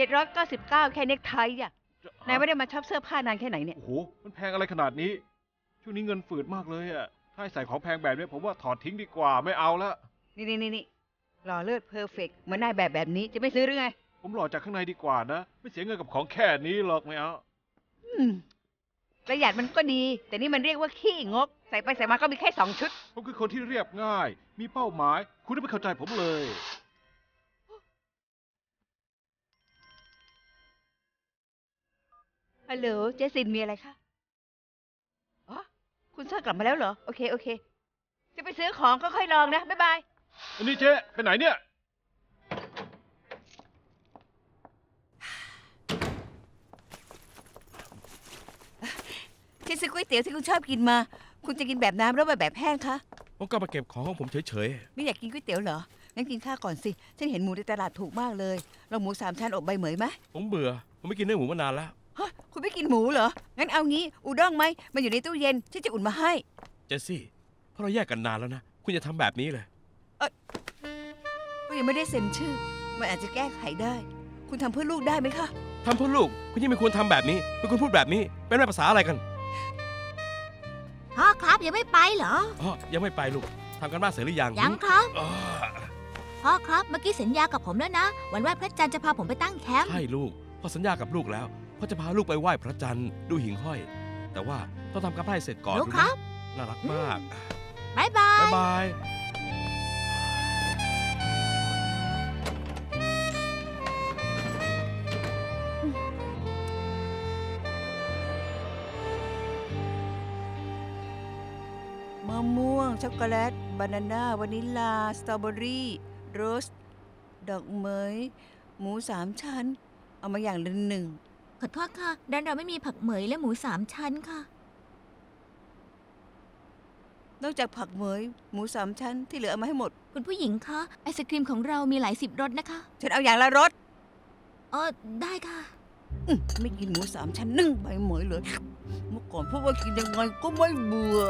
799แค่เน็กไทอ่ะนายไม่ได้มาชอบเสื้อผ้านานแค่ไหนเนี่ยโอ้โหมันแพงอะไรขนาดนี้ช่วงนี้เงินฝืดมากเลยอ่ะถ้าใส่ของแพงแบบนี้ผมว่าถอดทิ้งดีกว่าไม่เอาละนี่หล่อเลิศเพอร์เฟกต์เหมือนนายแบบนี้จะไม่ซื้อหรือไงผมหล่อจากข้างในดีกว่านะไม่เสียเงินกับของแค่นี้หรอกไม่เอาประหยัดมันก็ดีแต่นี่มันเรียกว่าขี้งกใส่ไปใส่มาก็มีแค่2ชุดผมคือคนที่เรียบง่ายมีเป้าหมายคุณไม่เข้าใจผมเลยฮัลโหลเจสินมีอะไรคะอ๋อคุณซ่ากลับมาแล้วเหรอโอเคจะไปซื้อของก็ค่อยลองนะบ๊ายบายอันนี้เจ๊ไปไหนเนี่ยฉันซื้อก๋วยเตี๋ยวที่คุณชอบกินมาคุณจะกินแบบน้ำหรือแบบแห้งคะผมก็มาเก็บของของผมเฉยๆไม่อยากกินก๋วยเตี๋ยวเหรองั้นกินข้าวก่อนสิฉันเห็นหมูในตลาดถูกมากเลยเราหมู3ชั้นอบใบเหมยไหมผมเบื่อผมไม่กินเนื้อหมูมานานแล้วฮะคุณไม่กินหมูเหรองั้นเอางี้อุด้งไหมมันอยู่ในตู้เย็นฉันจะอุ่นมาให้เจสซี่เพราะเราแยกกันนานแล้วนะคุณจะทำแบบนี้เลยยังไม่ได้เซ็นชื่อมันอาจจะแก้ไขได้คุณทำเพื่อลูกได้ไหมคะทำเพื่อลูกคุณยังไม่ควรทำแบบนี้ไม่ควรพูดแบบนี้เป็นภาษาอะไรกันพ่อครับยังไม่ไปเหรออ๋อยังไม่ไปลูกทำกันบ้านเสร็จหรือยังยังครับพ่อครับเมื่อกี้สัญญากับผมแล้วนะวันไหว้พระจันทร์จะพาผมไปตั้งแคมป์ใช่ลูกพ่อสัญญากับลูกแล้วพ่อจะพาลูกไปไหว้พระจันทร์ดูหิ่งห้อยแต่ว่าต้องทำกับไร่เสร็จก่อนลูกครับน่ารักมากบายบายบายมะม่วงช็อกโกแลตบานาน่าวานิลาสตรอเบอรี่โรสดอกเหมยหมู3ชั้นเอามาอย่างละ1ขอโทษค่ะด้านเราไม่มีผักเหมยและหมู3ชั้นค่ะนอกจากผักเหมยหมู3ชั้นที่เหลือเอามาให้หมดคุณผู้หญิงคะไอศกรีมของเรามีหลาย10รสนะคะฉันเอาอย่างละรสได้ค่ะไม่กินหมู3ชั้นนึ่งใบเหมยเลยเมื่อก่อนพวกว่ากินยังไงก็ไม่เบื่อ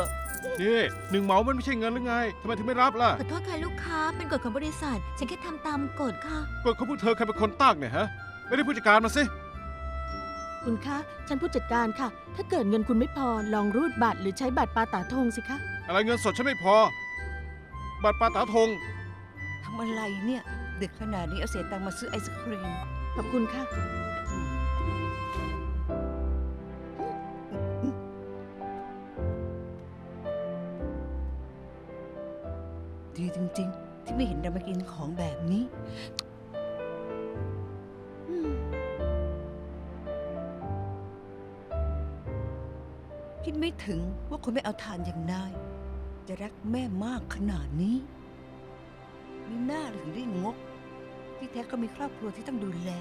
นี่หนึ่งเหมามันไม่ใช่เงินหรือไงทำไมถึงไม่รับล่ะขอโทษค่ะลูกค้าเป็นกฎของบริษัทฉันแค่ทำตามกฎค่ะกฎของพวกเธอใครเป็นคนตั้งเนี่ยฮะไม่ได้ผู้จัดการมาสิคุณคะฉันผู้จัดการค่ะถ้าเกิดเงินคุณไม่พอลองรูดบัตรหรือใช้บัตรปาตาทงสิคะอะไรเงินสดฉันไม่พอบัตรปาตาทงทำอะไรเนี่ยเด็กขนาดนี้เอาเสียตังค์มาซื้อไอศครีมขอบคุณค่ะดีจริงๆที่ไม่เห็นเรามากินของแบบนี้คิดไม่ถึงว่าคนไม่เอาทานอย่างนายจะรักแม่มากขนาดนี้มีหน้าถึงได้งกที่แท้ก็มีครอบครัวที่ต้องดูแล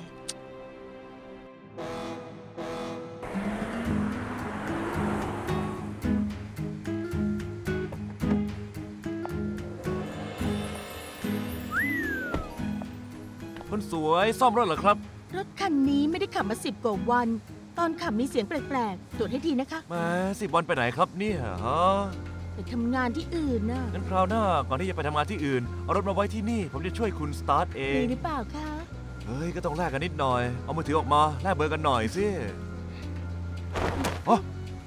คนสวยซ่อมรถเหรอครับรถคันนี้ไม่ได้ขับมา10 กว่าวัน ตอนขับมีเสียงแปลกๆตรวจให้ทีนะคะแหม10 วันไปไหนครับเนี่ยฮะไปทำงานที่อื่นนะงั้นคราวหน้าก่อนที่จะไปทำงานที่อื่นเอารถมาไว้ที่นี่ผมจะช่วยคุณสตาร์ทเองดีหรือเปล่าคะเฮ้ยก็ต้องแลกกันนิดหน่อยเอามือถือออกมาแลกเบอร์กันหน่อยสิ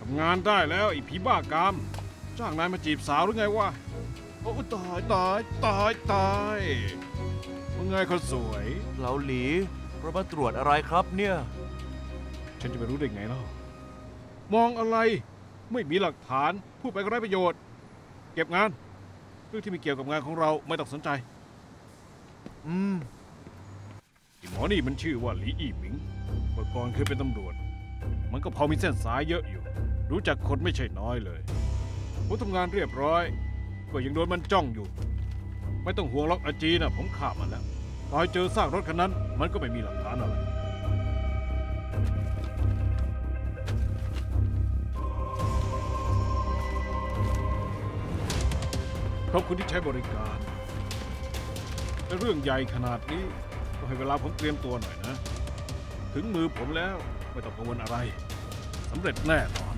ทำงานได้แล้วไอ้ผีบ้ากามจ้างนายมาจีบสาวหรือไงวะโอ้ตายว่าไงคนสวยเหลาหลีเรามาตรวจอะไรครับเนี่ยฉันจะไปรู้ได้ไงเล่ามองอะไรไม่มีหลักฐานพูดไปก็ไร้ประโยชน์เก็บงานเรื่องที่ไม่เกี่ยวกับงานของเราไม่ต้องสนใจหมอนี่มันชื่อว่าหลีอี้หมิงเมื่อก่อนเคยเป็นตำรวจมันก็พอมีเส้นสายเยอะอยู่รู้จักคนไม่ใช่น้อยเลยผมทำงานเรียบร้อยก็ยังโดนมันจ้องอยู่ไม่ต้องห่วงล็อกอาจีนะผมข่ามันแล้วตอนเจอซากรถคันนั้นมันก็ไม่มีหลักฐานอะไรขอบคุณที่ใช้บริการแต่เรื่องใหญ่ขนาดนี้ก็ให้เวลาผมเตรียมตัวหน่อยนะถึงมือผมแล้วไม่ต้องกังวลอะไรสำเร็จแน่นอน